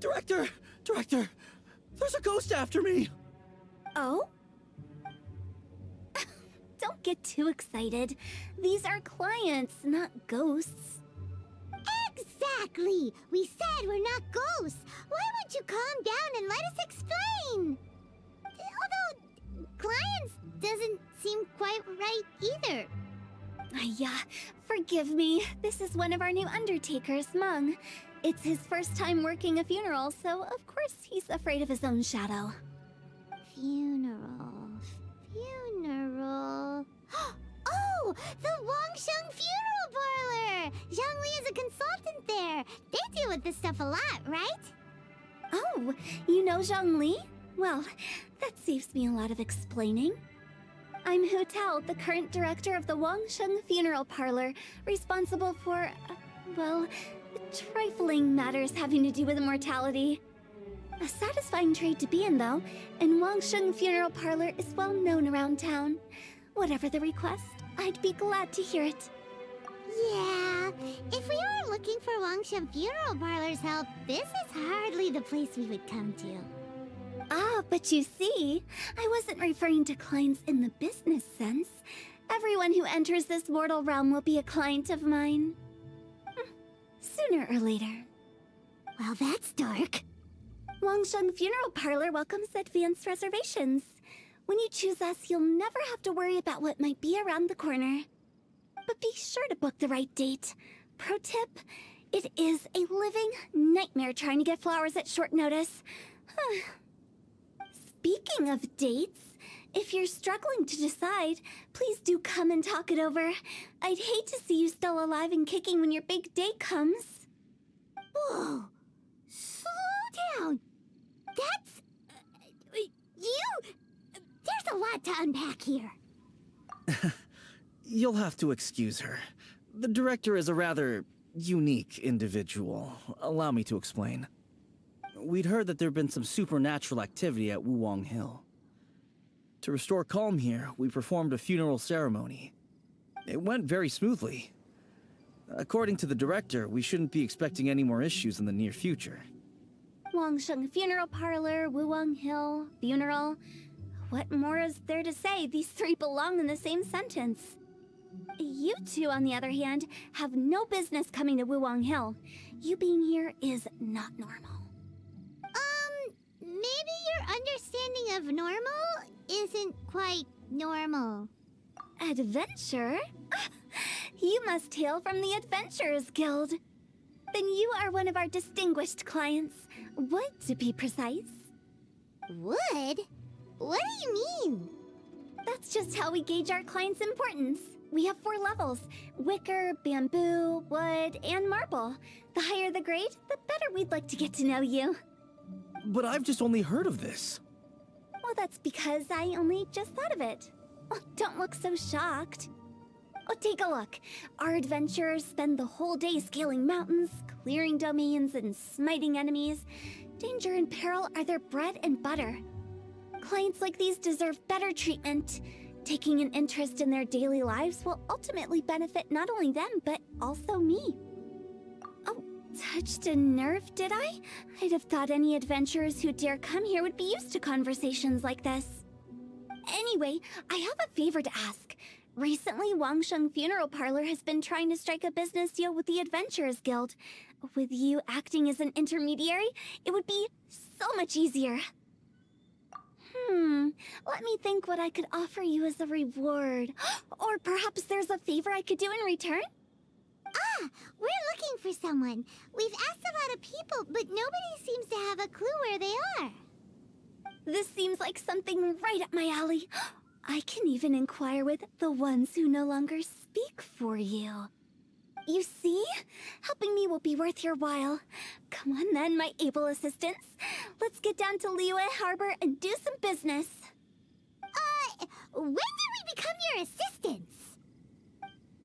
Director! Director! There's a ghost after me! Oh? Don't get too excited. These are clients, not ghosts. Exactly! We said we're not ghosts! Why won't you calm down and let us explain? Although, clients doesn't seem quite right either. Yeah, forgive me. This is one of our new undertakers, Meng. It's his first time working a funeral, so of course he's afraid of his own shadow. Funeral... Oh! The Wangsheng Funeral Parlor! Zhongli is a consultant there. They deal with this stuff a lot, right? Oh, you know Zhongli? Well, that saves me a lot of explaining. I'm Hu Tao, the current director of the Wangsheng Funeral Parlor, responsible for, well, trifling matters having to do with mortality. A satisfying trade to be in, though, and Wangsheng Funeral Parlor is well known around town. Whatever the request, I'd be glad to hear it. Yeah, if we were looking for Wangsheng Funeral Parlor's help, this is hardly the place we would come to. Ah, but you see, I wasn't referring to clients in the business sense. Everyone who enters this mortal realm will be a client of mine. Sooner or later. Well, that's dark. Wangsheng Funeral Parlor welcomes advanced reservations. When you choose us, you'll never have to worry about what might be around the corner. But be sure to book the right date. Pro tip, it is a living nightmare trying to get flowers at short notice. Speaking of dates, if you're struggling to decide, please do come and talk it over. I'd hate to see you still alive and kicking when your big day comes. Whoa! Slow down! That's... you... There's a lot to unpack here. You'll have to excuse her. The director is a rather unique individual. Allow me to explain. We'd heard that there'd been some supernatural activity at Wuwang Hill. To restore calm here, we performed a funeral ceremony. It went very smoothly. According to the director, we shouldn't be expecting any more issues in the near future. Wangsheng Funeral Parlor, Wuwang Hill, funeral... What more is there to say? These three belong in the same sentence. You two, on the other hand, have no business coming to Wuwang Hill. You being here is not normal. Maybe your understanding of normal isn't quite normal. Adventure? You must hail from the Adventurer's Guild. Then you are one of our distinguished clients. Would, to be precise. Would? What do you mean? That's just how we gauge our clients' importance. We have 4 levels: wicker, bamboo, wood, and marble. The higher the grade, the better we'd like to get to know you. But I've just only heard of this. Well, that's because I only just thought of it. Oh, don't look so shocked. Oh, take a look. Our adventurers spend the whole day scaling mountains, clearing domains, and smiting enemies. Danger and peril are their bread and butter. Clients like these deserve better treatment. Taking an interest in their daily lives will ultimately benefit not only them, but also me. Oh, touched a nerve, did I? I'd have thought any adventurers who dare come here would be used to conversations like this. Anyway, I have a favor to ask. Recently, Wangsheng Funeral Parlor has been trying to strike a business deal with the Adventurer's Guild. With you acting as an intermediary, it would be so much easier. Let me think what I could offer you as a reward. Or perhaps there's a favor I could do in return? Ah, we're looking for someone. We've asked a lot of people, but nobody seems to have a clue where they are. This seems like something right up my alley. I can even inquire with the ones who no longer speak for you. You see? Helping me will be worth your while. Come on then, my able assistants. Let's get down to Liyue Harbor and do some business. When did we become your assistants?